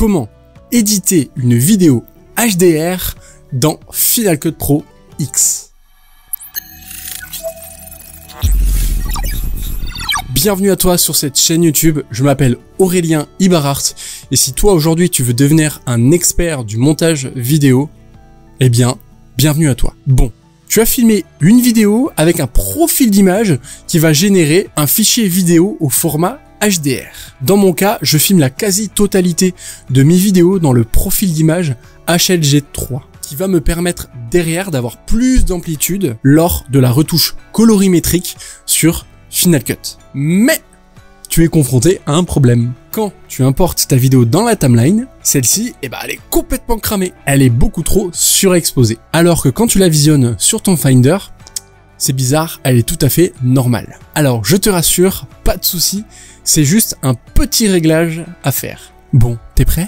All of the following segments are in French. comment éditer une vidéo HDR dans Final Cut Pro X. Bienvenue à toi sur cette chaîne YouTube, je m'appelle Aurélien Ibarrart et si toi aujourd'hui tu veux devenir un expert du montage vidéo, eh bien, bienvenue à toi. Bon, tu as filmé une vidéo avec un profil d'image qui va générer un fichier vidéo au format HDR. Dans mon cas, je filme la quasi-totalité de mes vidéos dans le profil d'image HLG3, qui va me permettre derrière d'avoir plus d'amplitude lors de la retouche colorimétrique sur Final Cut. Mais tu es confronté à un problème. Quand tu importes ta vidéo dans la timeline, celle-ci, elle est complètement cramée. Elle est beaucoup trop surexposée. Alors que quand tu la visionnes sur ton Finder, c'est bizarre, elle est tout à fait normale. Alors, je te rassure, pas de souci, c'est juste un petit réglage à faire. Bon, t'es prêt?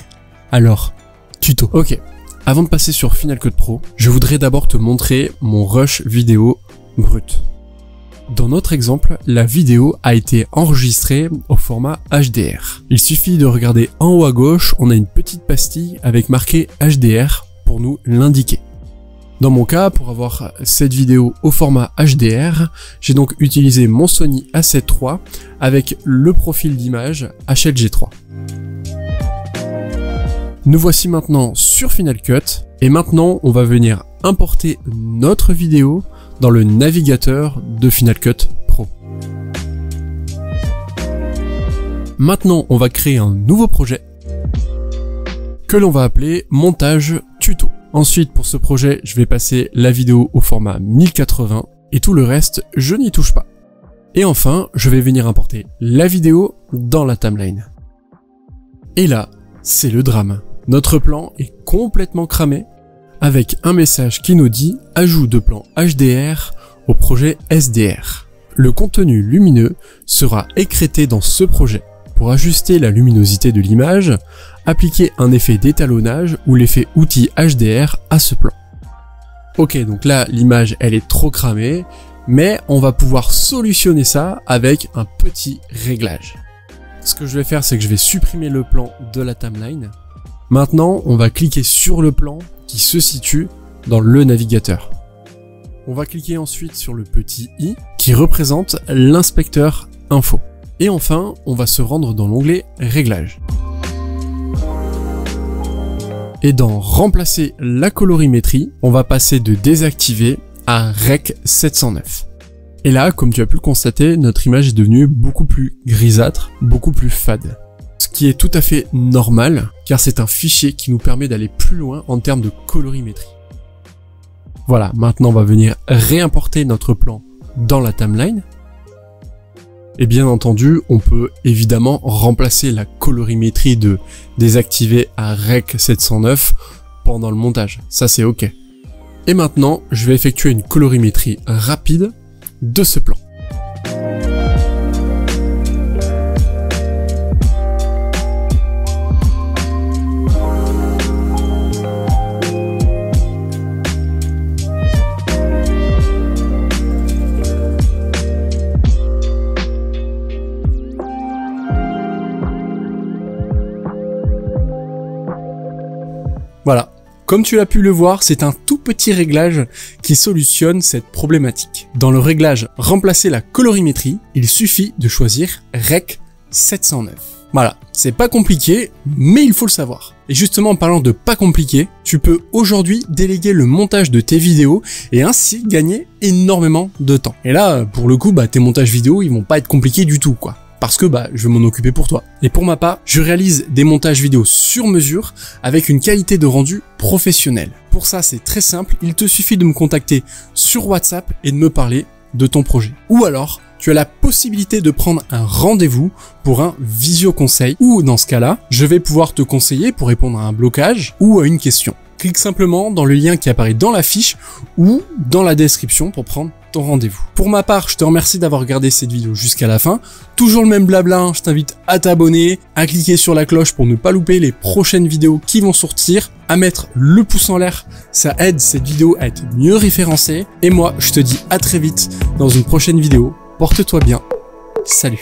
Alors, tuto. Ok, avant de passer sur Final Cut Pro, je voudrais d'abord te montrer mon rush vidéo brut. Dans notre exemple, la vidéo a été enregistrée au format HDR. Il suffit de regarder en haut à gauche, on a une petite pastille avec marqué HDR pour nous l'indiquer. Dans mon cas, pour avoir cette vidéo au format HDR, j'ai donc utilisé mon Sony A7 III avec le profil d'image HLG3. Nous voici maintenant sur Final Cut et maintenant on va venir importer notre vidéo dans le navigateur de Final Cut Pro. Maintenant on va créer un nouveau projet que l'on va appeler montage tuto. Ensuite, pour ce projet, je vais passer la vidéo au format 1080 et tout le reste, je n'y touche pas. Et enfin, je vais venir importer la vidéo dans la timeline. Et là, c'est le drame. Notre plan est complètement cramé avec un message qui nous dit « Ajout de plan HDR au projet SDR ». Le contenu lumineux sera écrété dans ce projet. Pour ajuster la luminosité de l'image, appliquez un effet d'étalonnage ou l'effet outil HDR à ce plan. Ok, donc là l'image elle est trop cramée, mais on va pouvoir solutionner ça avec un petit réglage. Ce que je vais faire, c'est que je vais supprimer le plan de la timeline. Maintenant, on va cliquer sur le plan qui se situe dans le navigateur. On va cliquer ensuite sur le petit i qui représente l'inspecteur info. Et enfin, on va se rendre dans l'onglet Réglages. Et dans Remplacer la colorimétrie, on va passer de Désactiver à Rec.709. Et là, comme tu as pu le constater, notre image est devenue beaucoup plus grisâtre, beaucoup plus fade. Ce qui est tout à fait normal, car c'est un fichier qui nous permet d'aller plus loin en termes de colorimétrie. Voilà, maintenant on va venir réimporter notre plan dans la timeline. Et bien entendu, on peut évidemment remplacer la colorimétrie de désactiver à Rec 709 pendant le montage. Ça, c'est OK. Et maintenant, je vais effectuer une colorimétrie rapide de ce plan. Voilà, comme tu l'as pu le voir, c'est un tout petit réglage qui solutionne cette problématique. Dans le réglage « Remplacer la colorimétrie », il suffit de choisir « Rec 709 ». Voilà, c'est pas compliqué, mais il faut le savoir. Et justement, en parlant de pas compliqué, tu peux aujourd'hui déléguer le montage de tes vidéos et ainsi gagner énormément de temps. Et là, pour le coup, tes montages vidéo, ils vont pas être compliqués du tout, quoi. Parce que je vais m'en occuper pour toi. Et pour ma part, je réalise des montages vidéo sur mesure avec une qualité de rendu professionnelle. Pour ça, c'est très simple, il te suffit de me contacter sur WhatsApp et de me parler de ton projet. Ou alors, tu as la possibilité de prendre un rendez-vous pour un visio-conseil ou dans ce cas-là, je vais pouvoir te conseiller pour répondre à un blocage ou à une question. Clique simplement dans le lien qui apparaît dans la fiche ou dans la description pour prendre ton rendez-vous. Pour ma part, je te remercie d'avoir regardé cette vidéo jusqu'à la fin. Toujours le même blabla, hein, je t'invite à t'abonner, à cliquer sur la cloche pour ne pas louper les prochaines vidéos qui vont sortir, à mettre le pouce en l'air, ça aide cette vidéo à être mieux référencée. Et moi, je te dis à très vite dans une prochaine vidéo. Porte-toi bien. Salut.